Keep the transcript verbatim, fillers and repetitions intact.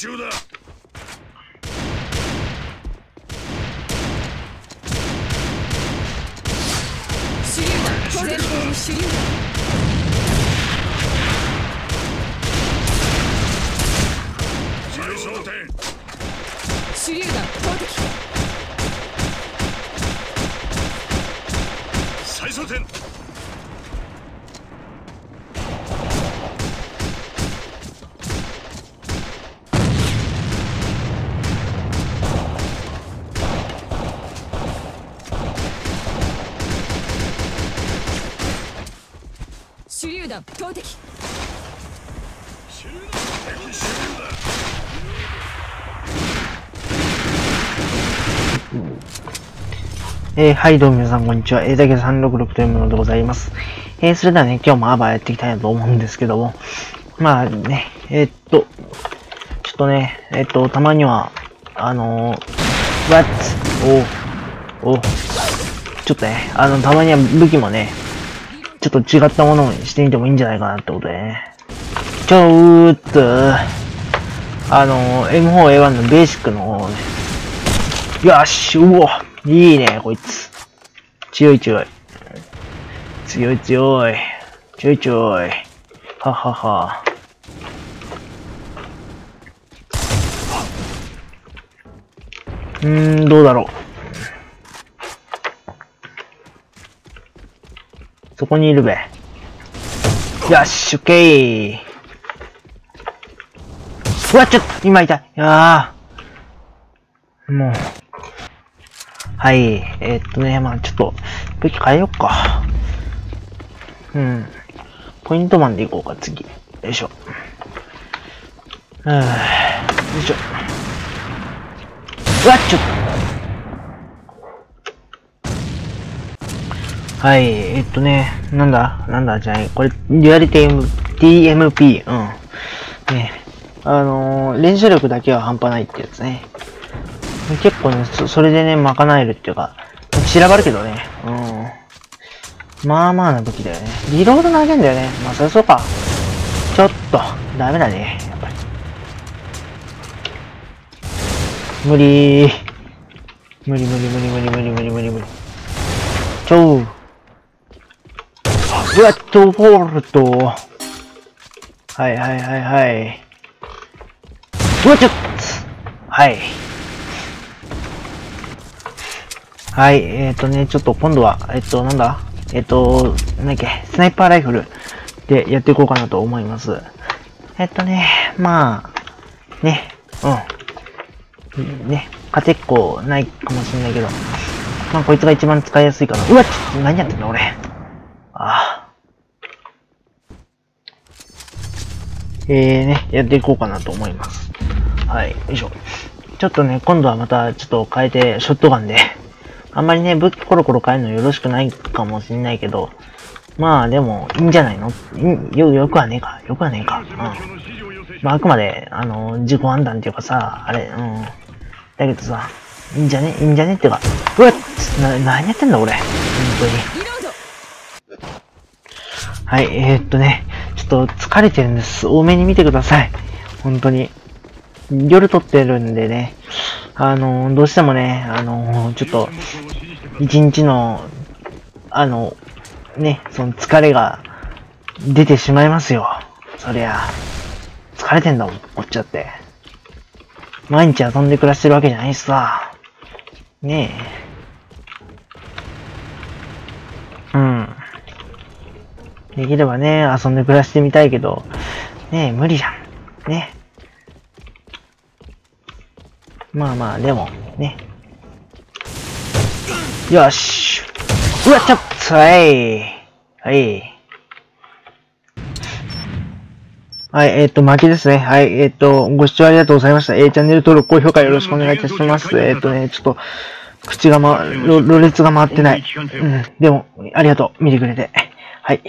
中だ。手榴弾、前方に手榴弾。手榴弾投てき。最装填。手榴弾投てき。手榴弾。えー、はい、どうも皆さん、こんにちは。えー、だけどさんろくろくというものでございます。えー、それではね、今日もアバーやっていきたいなと思うんですけども。まあね、えー、っと、ちょっとね、えー、っと、たまには、あのー、わっつ、お、お、ちょっとね、あの、たまには武器もね、ちょっと違ったものにしてみてもいいんじゃないかなってことでね。ちょーっと、あのー、エムフォーエーワン のベーシックの方をね、よし、うお、いいね、こいつ。強い強い。強い強い。強い強い。ははは。うーん、どうだろう。そこにいるべ。よし、オッケー。うわ、ちょっと、今いた。いやー。もう。はい。えー、っとね、まあちょっと、武器変えよっか。うん。ポイントマンでいこうか、次。よいしょ。うーん。よいしょ。うわっ、ちょっと。はい。えー、っとね、なんだなんだじゃない。これ、デュアリティ ディーエムピー。うん。ね。あのー、連射力だけは半端ないってやつね。結構ね、そ、それでね、賄えるっていうか、散らばるけどね。うん。まあまあな武器だよね。リロード投げんだよね。まあそりゃそうか。ちょっと、ダメだね。やっぱり。無理ー。無理無理無理無理無理無理無理無理。ちょう。うわっと、フォルト。はいはいはいはい。うわ、ちょっと。はい。はい、えっとね、ちょっと今度は、えっと、なんだえっと、なんだっけ、スナイパーライフルでやっていこうかなと思います。えっとね、まあ、ね、うん。ね、勝てっこないかもしれないけど、まあ、こいつが一番使いやすいかな。うわ、ちょっと何やってんの俺。ああ。えーね、やっていこうかなと思います。はい、よいしょ。ちょっとね、今度はまた、ちょっと変えて、ショットガンで、あんまりね、武器コロコロ変えるのよろしくないかもしれないけど、まあでも、いいんじゃないのよ、よくはねえか。よくはねえか。うん。まああくまで、あの、自己判断っていうかさ、あれ、うん。だけどさ、いいんじゃねいいんじゃねっていうか、うわっな、何やってんだ俺。本当に。はい、えー、っとね、ちょっと疲れてるんです。多めに見てください。本当に。夜撮ってるんでね。あの、どうしてもね、あの、ちょっと、一日の、あの、ね、その疲れが出てしまいますよ。そりゃ、疲れてんだもん、こっちだって。毎日遊んで暮らしてるわけじゃないしさ。ねえ。うん。できればね、遊んで暮らしてみたいけど、ねえ、無理じゃん。ねえ。まあまあ、でも、ね。よし。うわ、ちょっと、はい。はい。はい、えっと、負けですね。はい、えっと、ご視聴ありがとうございました。えー、チャンネル登録、高評価よろしくお願いいたします。えっとね、ちょっと、口がま、ろ、ろれつが回ってない。うん、でも、ありがとう。見てくれて。はい。